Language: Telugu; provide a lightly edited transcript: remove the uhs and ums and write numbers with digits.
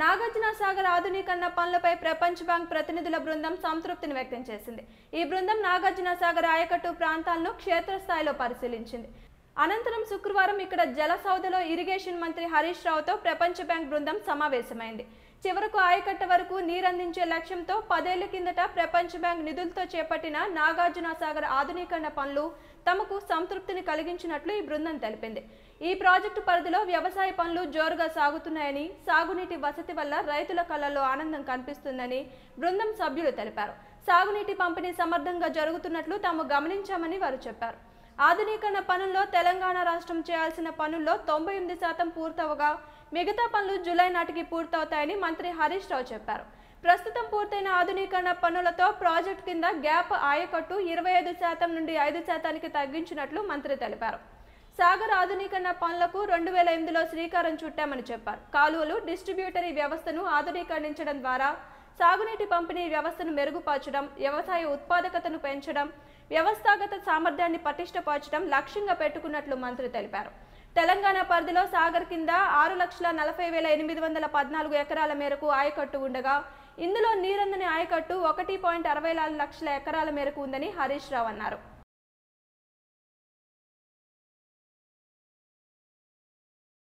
Nagarjuna Sagar ఆధునీకరణ పనులపై ప్రపంచ బ్యాంక్ ప్రతినిధుల బృందం సంతృప్తిని వ్యక్తం చేసింది. ఈ బృందం నాగార్జున సాగర్ ఆయకట్టు ప్రాంతాలను క్షేత్రస్థాయిలో పరిశీలించింది. అనంతరం శుక్రవారం ఇక్కడ జలసౌధలో ఇరిగేషన్ మంత్రి హరీష్ రావుతో ప్రపంచ బ్యాంక్ బృందం సమావేశమైంది. చివరకు ఆయకట్ట వరకు నీరందించే లక్ష్యంతో 10 ఏళ్ల కిందట ప్రపంచ బ్యాంక్ నిధులతో చేపట్టిన నాగార్జున సాగర్ ఆధునీకరణ పనులు తమకు సంతృప్తిని కలిగించినట్లు ఈ బృందం తెలిపింది. ఈ ప్రాజెక్టు పరిధిలో వ్యవసాయ పనులు జోరుగా సాగుతున్నాయని, సాగునీటి వసతి వల్ల రైతుల కళ్ళల్లో ఆనందం కనిపిస్తుందని బృందం సభ్యులు తెలిపారు. సాగునీటి పంపిణీ సమర్థంగా జరుగుతున్నట్లు తాము గమనించామని వారు చెప్పారు. ఆధునీకరణ పనుల్లో తెలంగాణ రాష్ట్రం చేయాల్సిన పనుల్లో 98% పూర్తవగా మిగతా పనులు జూలై నాటికి పూర్తవుతాయని మంత్రి హరీష్ రావు చెప్పారు. ప్రస్తుతం పూర్తయిన ఆధునీకరణ పనులతో ప్రాజెక్టు కింద గ్యాప్ ఆయకట్టు 25% నుండి 5%కి తగ్గించినట్లు మంత్రి తెలిపారు. సాగర్ ఆధునీకరణ పనులకు 2008లో శ్రీకారం చుట్టామని చెప్పారు. కాలువలు, డిస్ట్రిబ్యూటరీ వ్యవస్థను ఆధునీకరించడం ద్వారా సాగునీటి పంపిణీ వ్యవస్థను మెరుగుపరచడం, వ్యవసాయ ఉత్పాదకతను పెంచడం, వ్యవస్థాగత సామర్థ్యాన్ని పటిష్టపరచడం లక్ష్యంగా పెట్టుకున్నట్లు మంత్రి తెలిపారు. తెలంగాణ పరిధిలో సాగర్ కింద 6,40,814 ఎకరాల మేరకు ఆయకట్టు ఉండగా ఇందులో నీరందని ఆయకట్టు 1.64 లక్షల ఎకరాల మేరకు ఉందని హరీష్ రావు అన్నారు.